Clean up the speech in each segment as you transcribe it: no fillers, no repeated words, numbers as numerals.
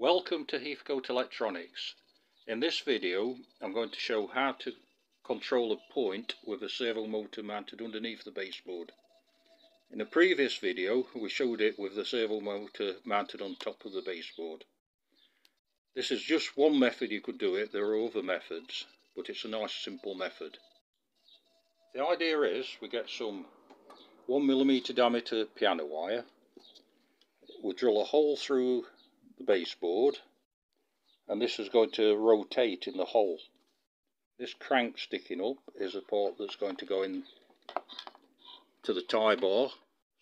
Welcome to Heathcote Electronics. In this video I'm going to show how to control a point with a servo motor mounted underneath the baseboard. In a previous video we showed it with the servo motor mounted on top of the baseboard. This is just one method you could do it, there are other methods, but it's a nice simple method. The idea is we get some 1mm diameter piano wire, we'll drill a hole through the baseboard, and this is going to rotate in the hole. This crank sticking up is a part that's going to go in to the tie bar,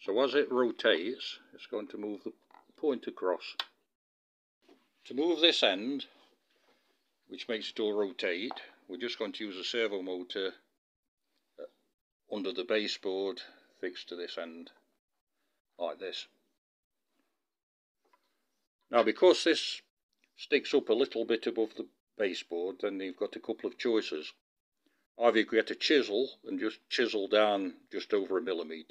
so as it rotates it's going to move the point across. To move this end, which makes it all rotate, we're just going to use a servo motor under the baseboard fixed to this end, like this. Now, because this sticks up a little bit above the baseboard, then you've got a couple of choices. Either you get a chisel and just chisel down just over 1mm,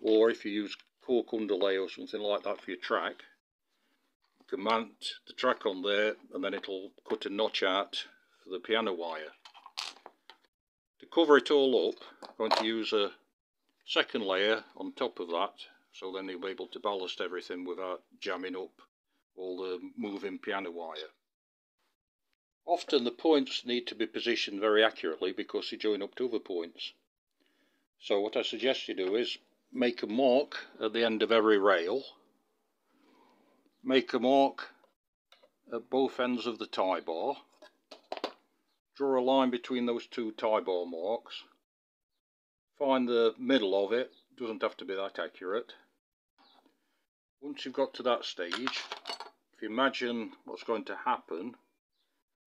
or if you use cork underlay or something like that for your track, you can mount the track on there and then it'll cut a notch out for the piano wire. To cover it all up, I'm going to use a second layer on top of that, so then you'll be able to ballast everything without jamming up all the moving piano wire. Often the points need to be positioned very accurately because they join up to other points. So what I suggest you do is make a mark at the end of every rail, make a mark at both ends of the tie bar, draw a line between those two tie bar marks, find the middle of it, doesn't have to be that accurate. Once you've got to that stage, if you imagine what's going to happen,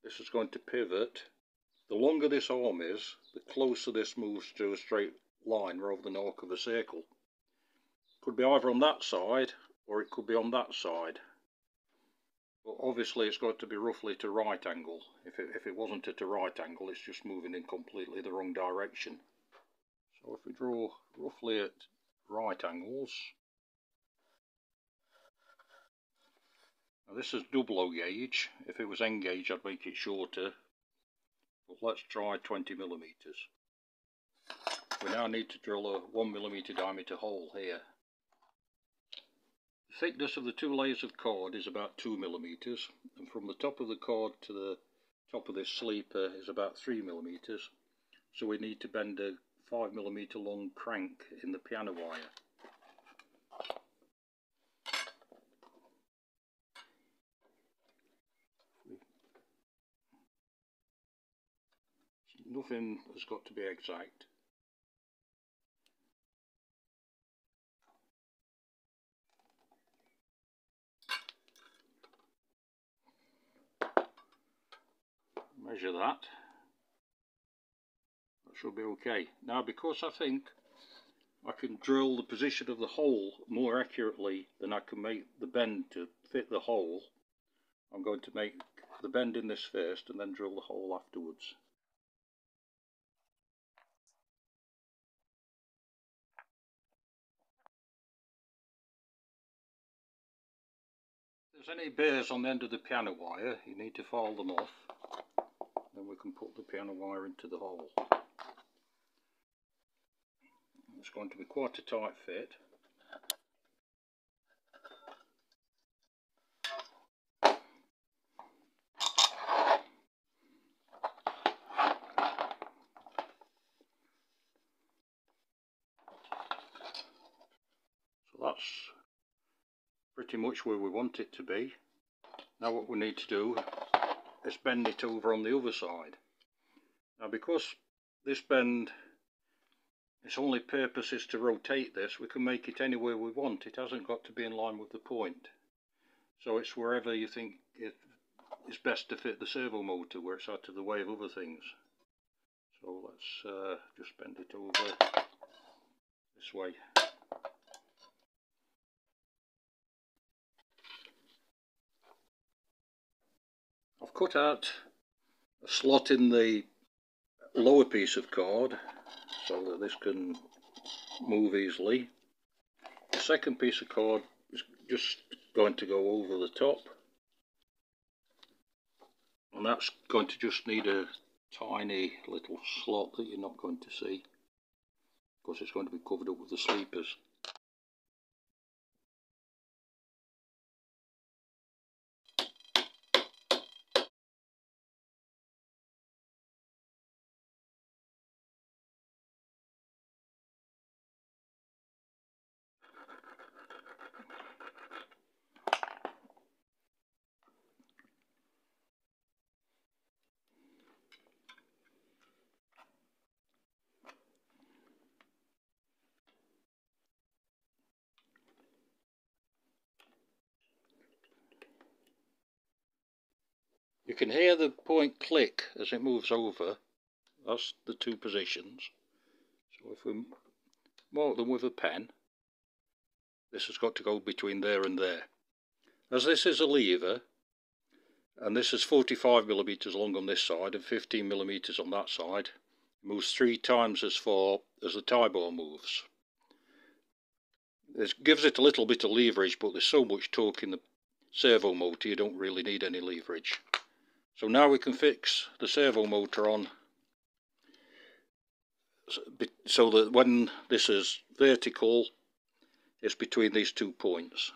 this is going to pivot. The longer this arm is, the closer this moves to a straight line rather than an arc of a circle. It could be either on that side or it could be on that side. But obviously it's got to be roughly at a right angle. If it wasn't at a right angle, it's just moving in completely the wrong direction. So if we draw roughly at right angles, now this is double O gauge, if it was N gauge I'd make it shorter, but let's try 20mm. We now need to drill a 1mm diameter hole here. The thickness of the two layers of cord is about 2mm, and from the top of the cord to the top of this sleeper is about 3mm, so we need to bend a 5mm long crank in the piano wire. Nothing has got to be exact. Measure that. Should be okay. Now, because I think I can drill the position of the hole more accurately than I can make the bend to fit the hole, I'm going to make the bend in this first and then drill the hole afterwards. If there's any burrs on the end of the piano wire, you need to file them off, then we can put the piano wire into the hole. It's going to be quite a tight fit. So that's pretty much where we want it to be. Now what we need to do is bend it over on the other side. Now, because this bend, its only purpose is to rotate this, we can make it anywhere we want. It hasn't got to be in line with the point. So it's wherever you think it's best to fit the servo motor, where it's out of the way of other things. So let's just bend it over this way. I've cut out a slot in the lower piece of cord, so that this can move easily. The second piece of cord is just going to go over the top, And that's going to just need a tiny little slot that you're not going to see, because it's going to be covered up with the sleepers. You can hear the point click as it moves over. That's the two positions. So if we mark them with a pen, this has got to go between there and there. As this is a lever, and this is 45mm long on this side and 15mm on that side, it moves 3 times as far as the tie bar moves. This gives it a little bit of leverage, but there's so much torque in the servo motor you don't really need any leverage. So now we can fix the servo motor on so that when this is vertical, it's between these 2 points.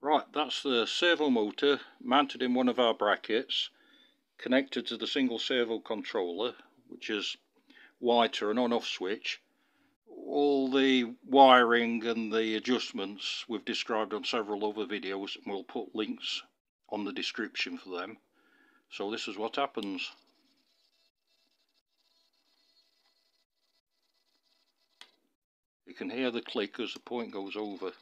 Right, that's the servo motor mounted in one of our brackets, connected to the single servo controller, which is wired to an on-off switch. All the wiring and the adjustments we've described on several other videos, and we'll put links on the description for them. So this is what happens. You can hear the click as the point goes over.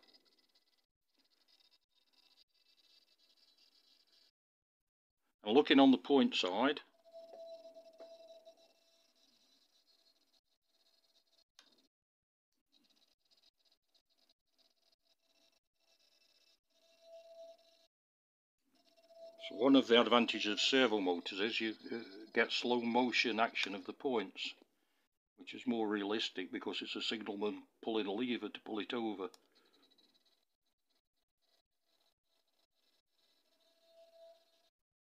And looking on the point side, one of the advantages of servo motors is you get slow motion action of the points, which is more realistic because it's a signalman pulling a lever to pull it over.